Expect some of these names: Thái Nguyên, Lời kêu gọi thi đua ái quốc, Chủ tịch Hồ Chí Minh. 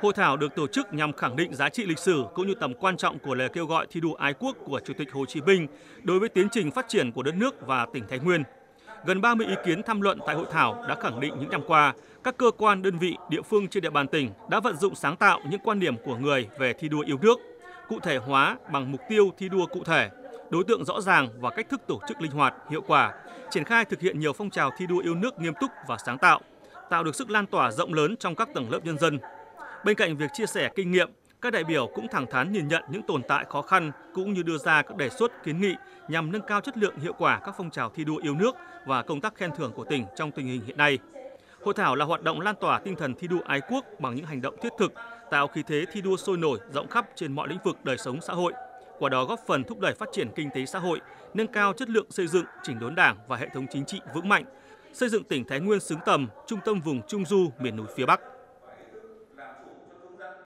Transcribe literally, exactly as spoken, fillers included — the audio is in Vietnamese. Hội thảo được tổ chức nhằm khẳng định giá trị lịch sử cũng như tầm quan trọng của lời kêu gọi thi đua ái quốc của Chủ tịch Hồ Chí Minh đối với tiến trình phát triển của đất nước và tỉnh Thái Nguyên. Gần ba mươi ý kiến tham luận tại hội thảo đã khẳng định những năm qua, các cơ quan, đơn vị, địa phương trên địa bàn tỉnh đã vận dụng sáng tạo những quan điểm của người về thi đua yêu nước, cụ thể hóa bằng mục tiêu thi đua cụ thể, đối tượng rõ ràng và cách thức tổ chức linh hoạt, hiệu quả, triển khai thực hiện nhiều phong trào thi đua yêu nước nghiêm túc và sáng tạo, tạo được sức lan tỏa rộng lớn trong các tầng lớp nhân dân. Bên cạnh việc chia sẻ kinh nghiệm, các đại biểu cũng thẳng thắn nhìn nhận những tồn tại khó khăn cũng như đưa ra các đề xuất kiến nghị nhằm nâng cao chất lượng hiệu quả các phong trào thi đua yêu nước và công tác khen thưởng của tỉnh trong tình hình hiện nay. Hội thảo là hoạt động lan tỏa tinh thần thi đua ái quốc bằng những hành động thiết thực, tạo khí thế thi đua sôi nổi rộng khắp trên mọi lĩnh vực đời sống xã hội, qua đó góp phần thúc đẩy phát triển kinh tế xã hội, nâng cao chất lượng xây dựng, chỉnh đốn Đảng và hệ thống chính trị vững mạnh, xây dựng tỉnh Thái Nguyên xứng tầm trung tâm vùng Trung Du miền núi phía Bắc.